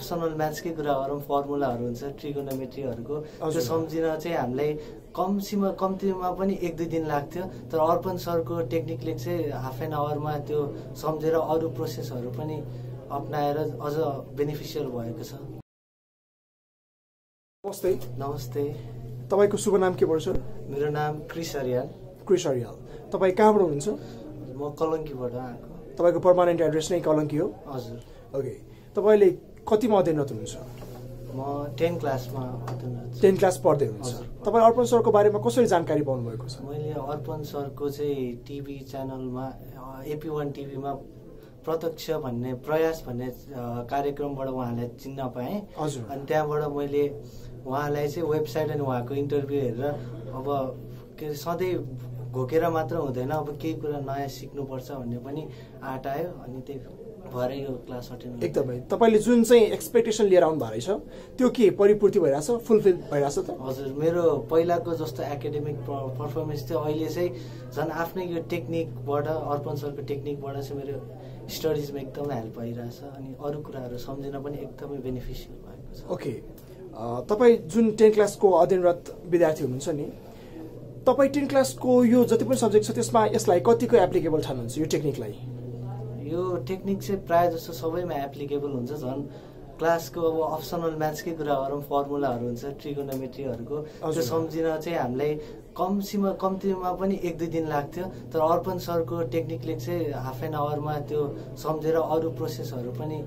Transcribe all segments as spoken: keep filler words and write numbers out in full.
Personal म्याथ्सकै कुरा गरौँ फर्मुलाहरू हुन्छ ट्रिगोनोमेट्रीहरुको त्यो सम्झिन चाहिँ हामीलाई कमसेम कम्तीमा पनि एक दुई दिन लाग्थ्यो तर अर्पण सरको टेक्निकले चाहिँ हाफ एन आवरमा त्यो सम्झेर अरु प्रोसेसहरु पनि अपनाएर अझ बेनिफिशियल भएको छ। नमस्ते नमस्ते तपाईको शुभ नाम के पर्छ? मेरो नाम कृष अर्याल। कृष अर्याल तपाई कहाँबाट हुनुहुन्छ? म कलंकीबाट आएको। तपाईको पर्मानेन्ट एड्रेस नै कलंकी हो? हजुर। ओके तपाईले कतिमा अध्ययनरत हुनुहुन्छ? म दस क्लासमा अध्ययनरत छु। दस क्लास पढ्दै हुनुहुन्छ। तपाई अर्पण सरको बारेमा कसरी जानकारी पाउनु भएको छ? मैले अर्पण सरको चाहिँ टिभी च्यानलमा ए पी वन टिभीमा प्रत्यक्ष भन्ने प्रयास भन्ने कार्यक्रमबाट उहाँलाई चिन्न पाएँ अनि त्यहाँबाट मैले उहाँलाई चाहिँ वेबसाइट अनि उहाँको इन्टरभ्यू हेरेर अब के सधैँ घोकेर मात्र हुँदैन अब केही कुरा नयाँ सिक्नुपर्छ भन्ने पनि आँट आयो अनि त्यही भएर यो क्लास अटेन्ड। एकदमै तपाईले जुन चाहिँ एक्सपेक्टेसन लिएर आउनु भएछ त्यो के परिपूर्ति भइराछ फुलफिल भइराछ त? हजुर मेरो पहिलाको जस्तो एकेडेमिक परफर्मेन्स चाहिँ अहिले चाहिँ झन् आफ्नै यो टेक्निकबाट अर्पण सरको टेक्निकबाट चाहिँ मेरो स्टडीजमा एकदमै हेल्प भइराछ अनि अरू कुराहरु सम्झिन पनि एकदमै बेनिफिशियल भएको छ। ओके तपाई जुन दस क्लासको अध्ययनरत विद्यार्थी हुनुहुन्छ नि तपाई दस क्लासको यो जति पनि सब्जेक्ट छ त्यसमा यसलाई कतिको एप्लिकेबल ठान्नुहुन्छ यो टेक्निकलाई? यो टेक्निक चाहिँ प्राय जस्तो सबैमा एप्लिकेबल हुन्छ झन् क्लासको अब अप्सनल म्याथ्सकै कुरा गरौँ फर्मुलाहरू हुन्छ ट्रिगोनोमेट्रीहरुको त्यो सम्झिन चाहिँ हामीलाई कमसेम कम्तीमा पनि एक दुई दिन लाग्थ्यो तर अर्पण सरको टेक्निकले चाहिँ हाफ एन आवरमा त्यो सम्झेर अरू प्रोसेसहरु पनि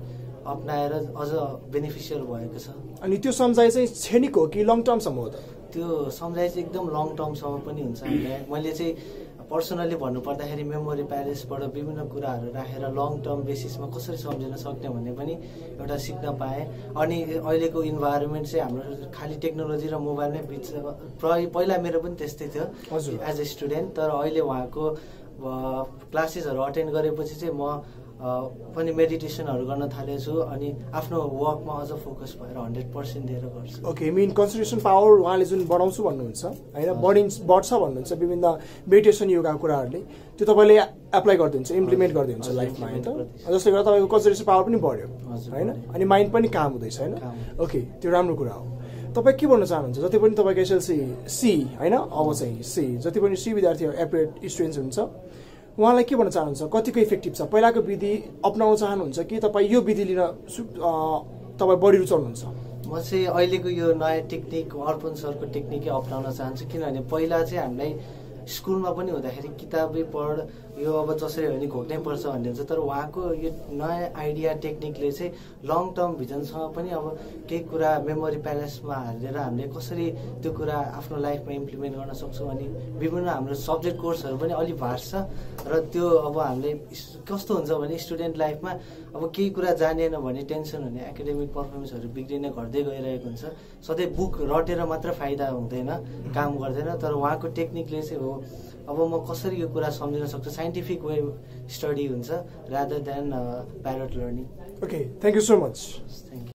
अपनाएर अझ बेनिफिशियल भएको छ। अनि त्यो सम्झाइ चाहिँ क्षणिक हो कि लङ टर्म सम्म हो त? त्यो सम्झाइ चाहिँ एकदम लङ टर्म सम्म पनि हुन्छ। मैले चाहिँ पर्सनली भन्नुपर्दाखेरि मेमोरी प्यालेसबाट विभिन्न कुराहरू राखेर लङ टर्म बेसिसमा कसरी सम्झिन सक्ने भन्ने पनि एउटा सिक्न पाएँ अनि अहिलेको इन्भाइरोमेन्ट चाहिँ हाम्रो खाली टेक्नोलोजी र मोबाइलमै बिच पहिला मेरो पनि त्यस्तै थियो एज अ स्टुडेन्ट तर अहिले उहाँको क्लासेसहरू अटेन्ड गरेपछि चाहिँ म पनि मेडिटेसनहरु गर्न थालेछु अनि आफ्नो वर्कमा अझ फोकस भएर सय प्रतिशत दिएर गर्छु। ओके मीन कन्सन्ट्रेसन पावर उहाँले जुन बढाउँछु भन्नुहुन्छ हैन बडिङ बढ्छ भन्नुहुन्छ विभिन्न मेडिटेसन योगा कुराहरुले त्यो तपाईले एप्लाई गर्दिन्छ इम्प्लिमेन्ट गर्दिन्छ लाइफमा हैन जसले गर्दा तपाईको कन्सन्ट्रेसन पावर पनि बढ्यो हैन अनि माइन्ड पनि काम हुँदैछ हैन। ओके त्यो राम्रो कुरा हो। तपाई के भन्न चाहनुहुन्छ जति पनि तपाईको एसएलसी सी हैन अब चाहिँ सी जति पनि सी विद्यार्थी एप्रेट स्टुडेन्ट्स हुन्छ उहाँलाई के भन्न चाहनुहुन्छ कतिको इफेक्टिभ छ पहिलाको विधि अपनाउन चाहनुहुन्छ कि तपाई यो विधि लिन तपाई बढी रुचाउनुहुन्छ? म चाहिँ अहिलेको यो नयाँ टेक्निक अर्पण सरको टेक्निकै अपनाउन चाहन्छु किनभने पहिला चाहिँ हामीलाई स्कुलमा पनि हुँदाखेरि किताबै पढ यो अब जसरी हो नि घोक्नै पर्छ भन्ने हुन्छ तर उहाँको यो नयाँ आइडिया टेक्निकले चाहिँ लङ टर्म भिजनसँग पनि अब केही कुरा मेमोरी प्यालेसमा हालेर हामीले कसरी त्यो कुरा आफ्नो लाइफमा इम्प्लिमेन्ट गर्न सक्छौँ अनि विभिन्न हाम्रो सब्जेक्ट कोर्सहरू पनि अलिक भार्छ र त्यो अब हामीले कस्तो हुन्छ भने स्टुडेन्ट लाइफमा अब केही कुरा जानिएन भने टेन्सन हुने एकाडेमिक पर्फर्मेन्सहरू बिग्रिने घट्दै गइरहेको हुन्छ सधैँ बुक रटेर मात्र फाइदा हुँदैन काम गर्दैन तर उहाँको टेक्निकले चाहिँ हो अब म कसरी यो कुरा सम्झिन सक्छु साइन्टिफिक वे स्टडी हुन्छ rather than parrot learning. Okay thank you so much. Thank you.